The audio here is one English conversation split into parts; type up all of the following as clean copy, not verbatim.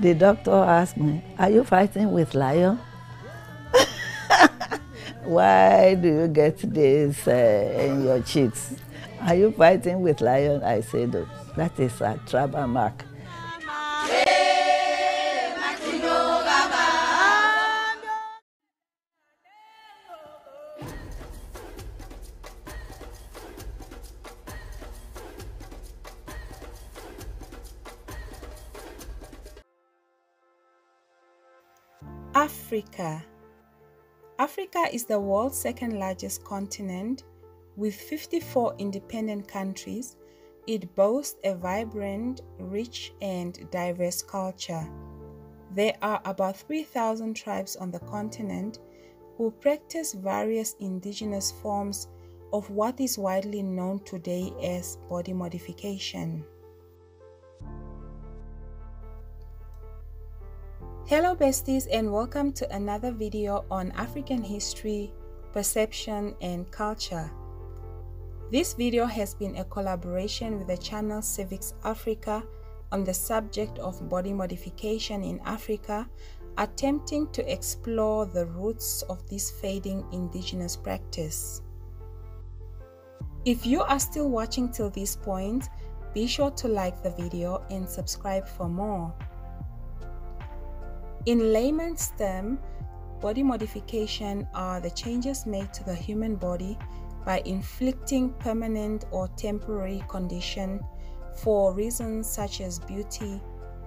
The doctor asked me, "Are you fighting with lion? Why do you get this in your cheeks? Are you fighting with lion?" I said, "Oh, that is a tribal mark." Africa. Africa is the world's second largest continent. With 54 independent countries, it boasts a vibrant, rich, and diverse culture. There are about 3,000 tribes on the continent who practice various indigenous forms of what is widely known today as body modification. Hello besties, and welcome to another video on African history, perception and culture. This video has been a collaboration with the channel Sevics Africa on the subject of body modification in Africa, attempting to explore the roots of this fading indigenous practice. If you are still watching till this point, be sure to like the video and subscribe for more. In layman's term, body modification are the changes made to the human body by inflicting permanent or temporary condition for reasons such as beauty,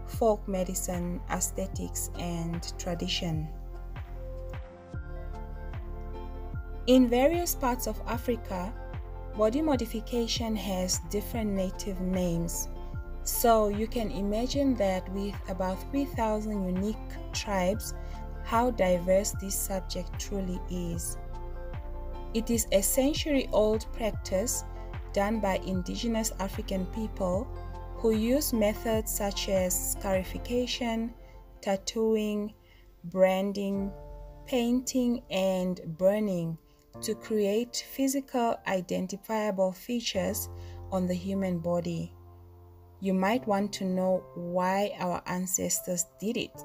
folk medicine, aesthetics, and tradition. In various parts of Africa, body modification has different native names. So you can imagine that with about 3,000 unique tribes, how diverse this subject truly is. It is a century-old practice done by indigenous African people who use methods such as scarification, tattooing, branding, painting, and burning to create physical identifiable features on the human body. You might want to know why our ancestors did it.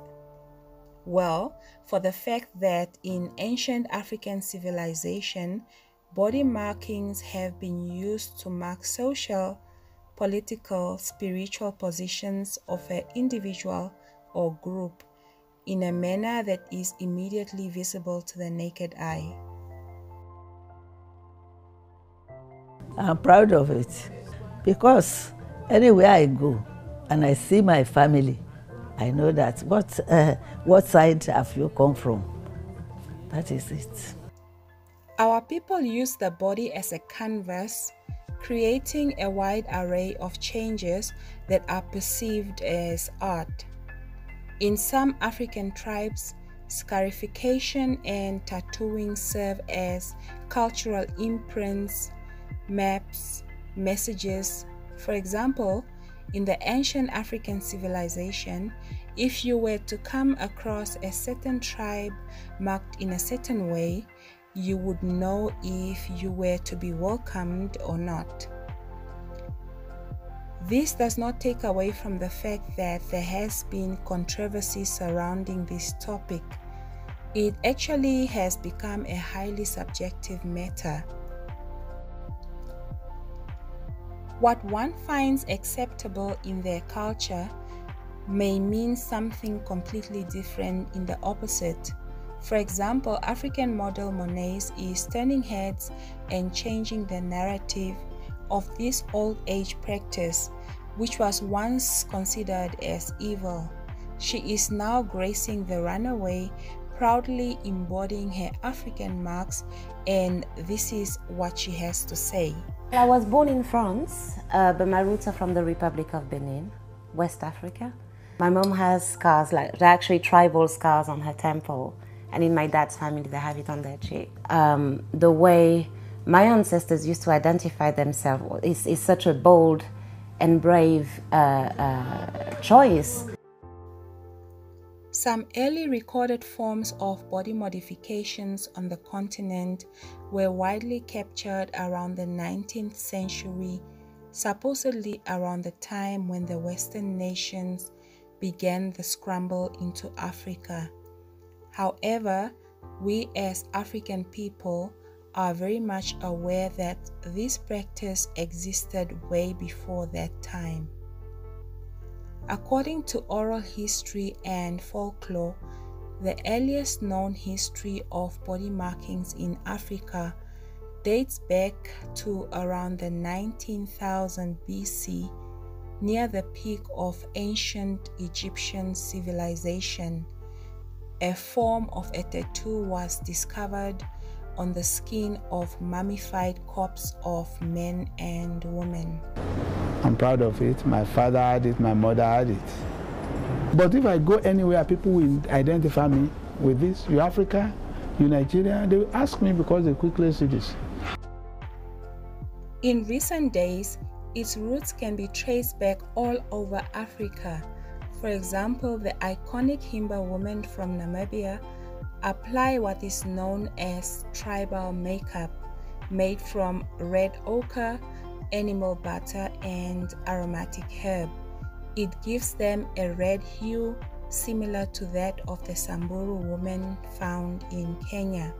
Well, for the fact that in ancient African civilization, body markings have been used to mark social, political, spiritual positions of an individual or group in a manner that is immediately visible to the naked eye. I'm proud of it because anywhere I go and I see my family, I know that what side have you come from? That is it. Our people use the body as a canvas, creating a wide array of changes that are perceived as art. In some African tribes, scarification and tattooing serve as cultural imprints, maps, messages. For example, in the ancient African civilization, if you were to come across a certain tribe marked in a certain way, you would know if you were to be welcomed or not. This does not take away from the fact that there has been controversy surrounding this topic. It actually has become a highly subjective matter. What one finds acceptable in their culture may mean something completely different in the opposite. For example, African model Monet is turning heads and changing the narrative of this old age practice, which was once considered as evil. She is now gracing the runway, proudly embodying her African marks, and this is what she has to say. I was born in France, but my roots are from the Republic of Benin, West Africa. My mom has scars, like they're actually tribal scars on her temple, and in my dad's family they have it on their cheek. The way my ancestors used to identify themselves is such a bold and brave choice. Some early recorded forms of body modifications on the continent were widely captured around the 19th century, supposedly around the time when the Western nations began the scramble into Africa. However, we as African people are very much aware that this practice existed way before that time. According to oral history and folklore, the earliest known history of body markings in Africa dates back to around the 19,000 BC, near the peak of ancient Egyptian civilization. A form of a tattoo was discovered on the skin of mummified corpses of men and women. I'm proud of it. My father had it, my mother had it. But if I go anywhere, people will identify me with this. You Africa, you Nigeria, they will ask me because they quickly see this. In recent days, its roots can be traced back all over Africa. For example, the iconic Himba woman from Namibia apply what is known as tribal makeup, made from red ochre, animal butter and aromatic herb. It gives them a red hue similar to that of the Samburu woman found in Kenya.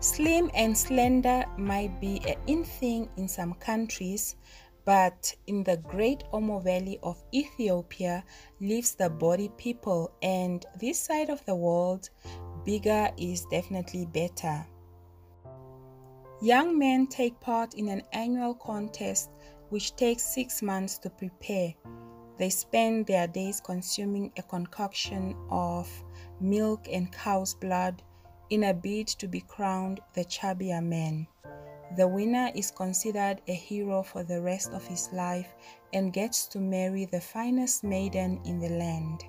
Slim and slender might be an in thing in some countries, but in the great Omo Valley of Ethiopia lives the Bodi people, and this side of the world, bigger is definitely better. Young men take part in an annual contest which takes 6 months to prepare. They spend their days consuming a concoction of milk and cow's blood in a bid to be crowned the Chabia man. The winner is considered a hero for the rest of his life and gets to marry the finest maiden in the land.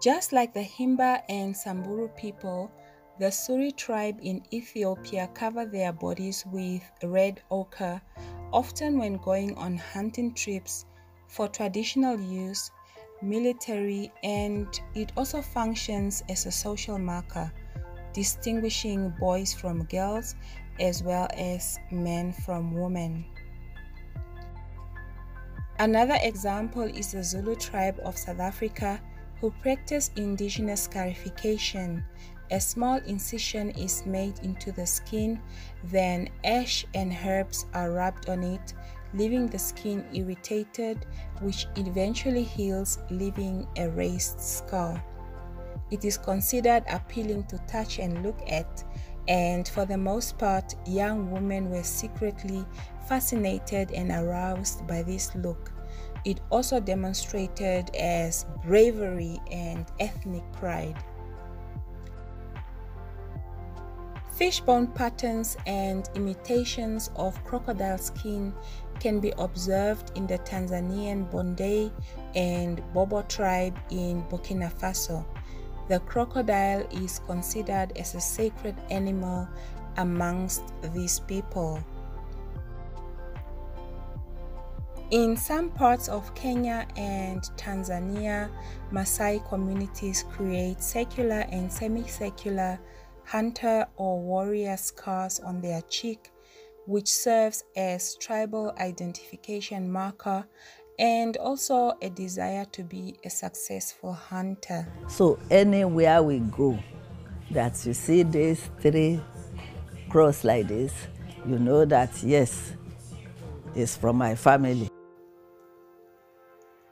Just like the Himba and Samburu people, the Suri tribe in Ethiopia cover their bodies with red ochre, often when going on hunting trips for traditional use, military, and it also functions as a social marker, distinguishing boys from girls as well as men from women. Another example is the Zulu tribe of South Africa, who practice indigenous scarification. A small incision is made into the skin, then ash and herbs are rubbed on it, leaving the skin irritated, which eventually heals, leaving a raised skull. It is considered appealing to touch and look at, and for the most part, young women were secretly fascinated and aroused by this look. It also demonstrated as bravery and ethnic pride. Fishbone patterns and imitations of crocodile skin can be observed in the Tanzanian Bondei and Bobo tribe in Burkina Faso. The crocodile is considered as a sacred animal amongst these people. In some parts of Kenya and Tanzania, Maasai communities create secular and semi-secular hunter or warrior scars on their cheek, which serves as tribal identification marker and also a desire to be a successful hunter. So anywhere we go, that you see these three cross like this, you know that yes, it's from my family.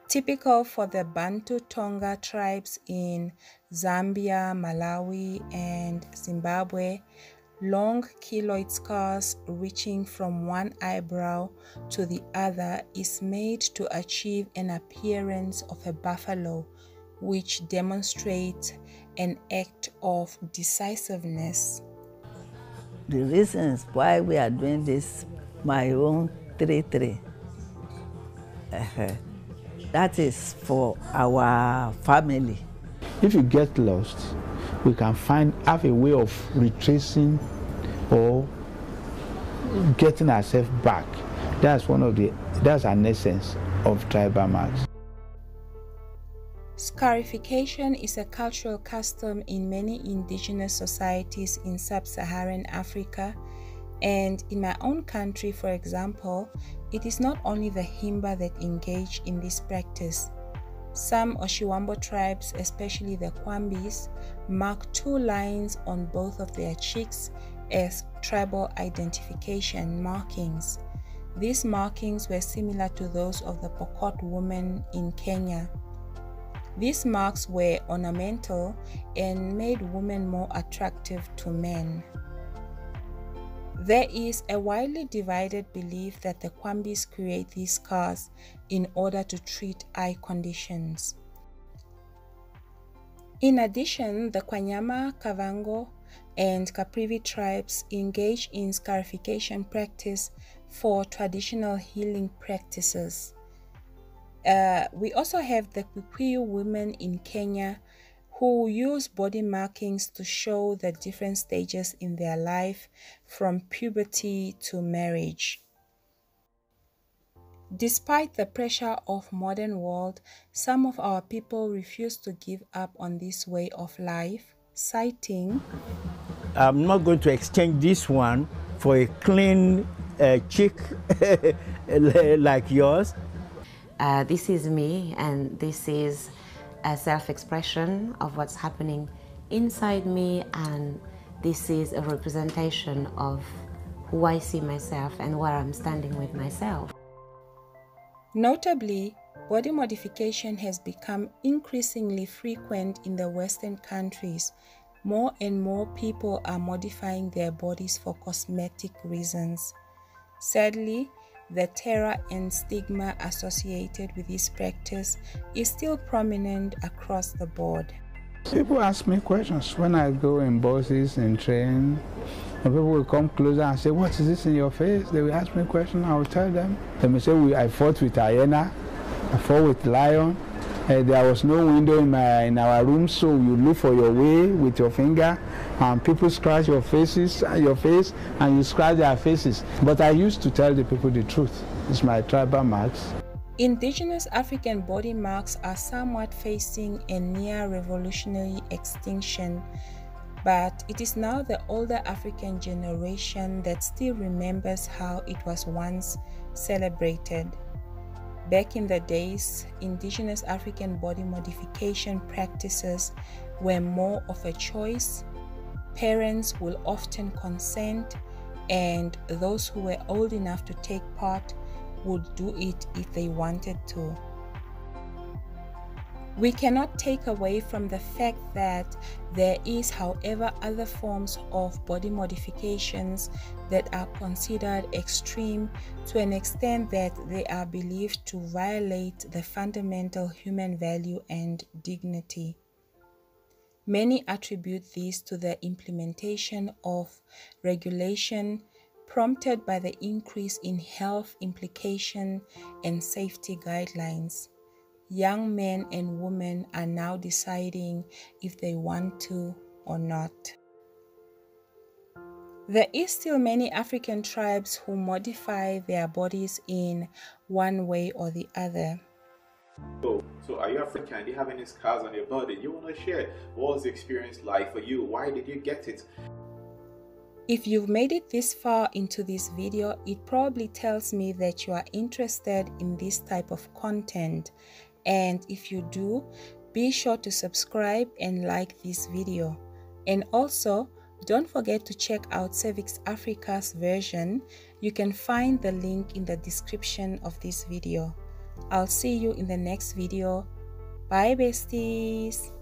Typical for the Bantu Tonga tribes in Zambia, Malawi, and Zimbabwe, long keloid scars reaching from one eyebrow to the other is made to achieve an appearance of a buffalo, which demonstrates an act of decisiveness. The reasons why we are doing this, my own 3-3, that is for our family. If you get lost, we can have a way of retracing or getting ourselves back. That's an essence of tribal marks. Scarification is a cultural custom in many indigenous societies in sub-Saharan Africa. And in my own country, for example, it is not only the Himba that engage in this practice. Some Oshiwambo tribes, especially the Kwambis, mark two lines on both of their cheeks as tribal identification markings. These markings were similar to those of the Pokot woman in Kenya. These marks were ornamental and made women more attractive to men. There is a widely divided belief that the Kwambis create these scars in order to treat eye conditions. In addition, the Kwanyama, Kavango, and Kaprivi tribes engage in scarification practice for traditional healing practices. We also have the Kikuyu women in Kenya who use body markings to show the different stages in their life from puberty to marriage. Despite the pressure of modern world, some of our people refuse to give up on this way of life, citing, "I'm not going to exchange this one for a clean cheek like yours." This is me, and this is a self-expression of what's happening inside me, and this is a representation of who I see myself and where I'm standing with myself. Notably, body modification has become increasingly frequent in the Western countries. More and more people are modifying their bodies for cosmetic reasons. Sadly, the terror and stigma associated with this practice is still prominent across the board. People ask me questions when I go in buses and trains. People will come closer and say, "What is this in your face?" They will ask me questions, I will tell them. They may say, "I fought with hyena, I fought with lion. There was no window in our room, so you look for your way with your finger, and people scratch your face, and you scratch their faces." But I used to tell the people the truth. It's my tribal marks. Indigenous African body marks are somewhat facing a near revolutionary extinction, but it is now the older African generation that still remembers how it was once celebrated. Back in the days, indigenous African body modification practices were more of a choice. Parents will often consent, and those who were old enough to take part would do it if they wanted to. We cannot take away from the fact that there is, however, other forms of body modifications that are considered extreme to an extent that they are believed to violate the fundamental human value and dignity. Many attribute this to the implementation of regulation prompted by the increase in health implication and safety guidelines. Young men and women are now deciding if they want to or not. There is still many African tribes who modify their bodies in one way or the other. So are you African? Do you have any scars on your body? You want to share? What was the experience like for you? Why did you get it? If you've made it this far into this video, it probably tells me that you are interested in this type of content. And if you do, be sure to subscribe and like this video. And also, don't forget to check out Sevics Africa's version. You can find the link in the description of this video. I'll see you in the next video. Bye, besties!